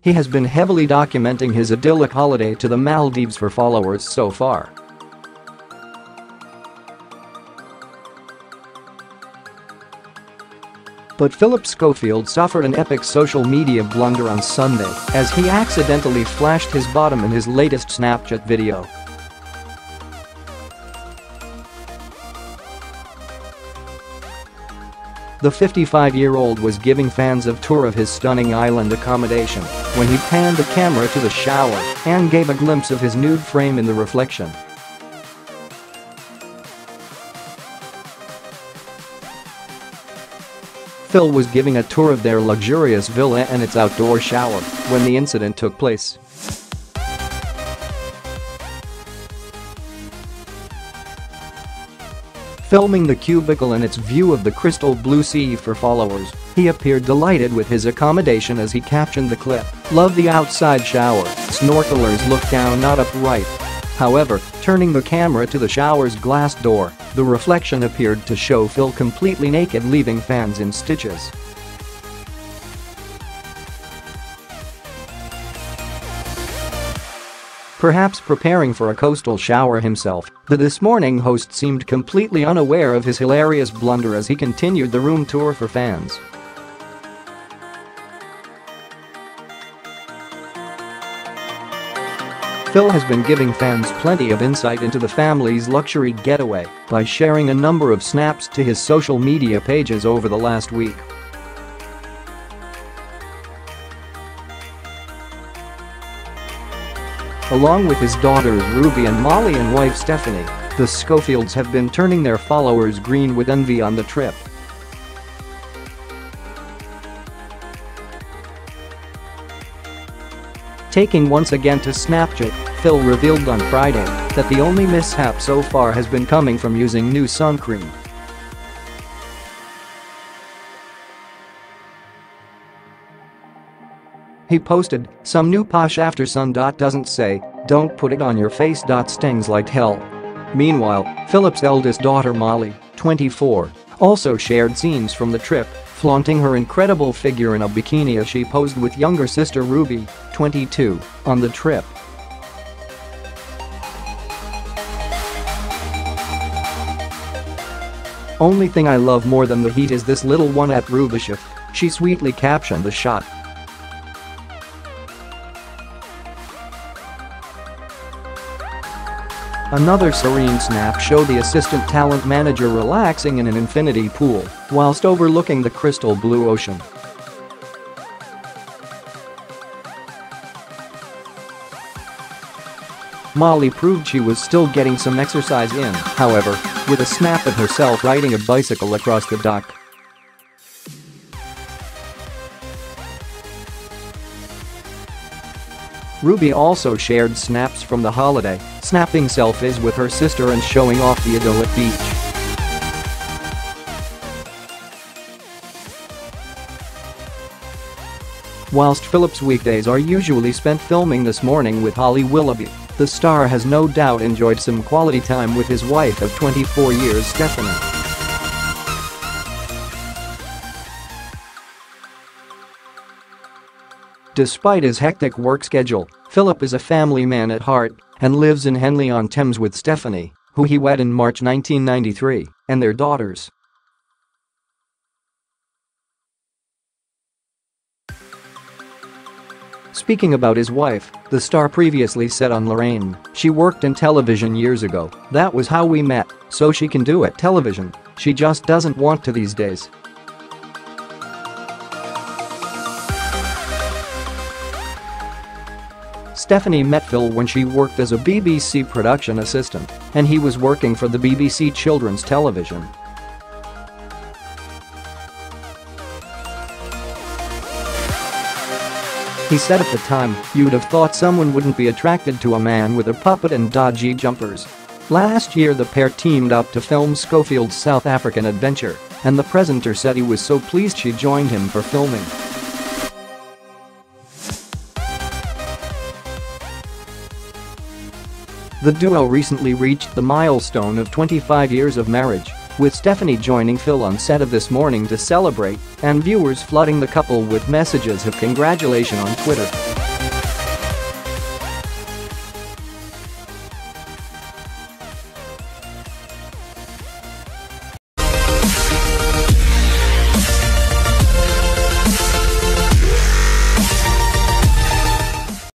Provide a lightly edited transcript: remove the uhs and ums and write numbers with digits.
He has been heavily documenting his idyllic holiday to the Maldives for followers so far. But Phillip Schofield suffered an epic social media blunder on Sunday as he accidentally flashed his bottom in his latest Snapchat video. The 55-year-old was giving fans a tour of his stunning island accommodation when he panned the camera to the shower and gave a glimpse of his nude frame in the reflection. Phil was giving a tour of their luxurious villa and its outdoor shower when the incident took place. Filming the cubicle and its view of the crystal blue sea for followers, he appeared delighted with his accommodation as he captioned the clip, "Love the outside shower, snorkelers look down not upright." However, turning the camera to the shower's glass door, the reflection appeared to show Phil completely naked, leaving fans in stitches. Perhaps preparing for a coastal shower himself, the This Morning host seemed completely unaware of his hilarious blunder as he continued the room tour for fans. Phil has been giving fans plenty of insight into the family's luxury getaway by sharing a number of snaps to his social media pages over the last week. Along with his daughters Ruby and Molly and wife Stephanie, the Schofields have been turning their followers green with envy on the trip. Taking once again to Snapchat, Phil revealed on Friday that the only mishap so far has been coming from using new sun cream. He posted, "Some new posh after sun. Doesn't say, don't put it on your face. Stings like hell." Meanwhile, Philip's eldest daughter Molly, 24, also shared scenes from the trip, flaunting her incredible figure in a bikini as she posed with younger sister Ruby, 22, on the trip. "Only thing I love more than the heat is this little one at Rubishif," she sweetly captioned the shot. Another serene snap showed the assistant talent manager relaxing in an infinity pool whilst overlooking the crystal blue ocean. Molly proved she was still getting some exercise in, however, with a snap of herself riding a bicycle across the dock. Ruby also shared snaps from the holiday, snapping selfies with her sister and showing off the idyllic beach. Whilst Phillip's weekdays are usually spent filming This Morning with Holly Willoughby, the star has no doubt enjoyed some quality time with his wife of 24 years, Stephanie. Despite his hectic work schedule, Phillip is a family man at heart and lives in Henley-on-Thames with Stephanie, who he wed in March 1993, and their daughters. Speaking about his wife, the star previously said on Lorraine, "She worked in television years ago. That was how we met, so she can do it. Television. She just doesn't want to these days." Stephanie met Phil when she worked as a BBC production assistant, and he was working for the BBC Children's Television. He said at the time, "You'd have thought someone wouldn't be attracted to a man with a puppet and dodgy jumpers." Last year the pair teamed up to film Schofield's South African Adventure, and the presenter said he was so pleased she joined him for filming. The duo recently reached the milestone of 25 years of marriage with Stephanie joining Phil on set of This Morning to celebrate, and viewers flooding the couple with messages of congratulations on Twitter.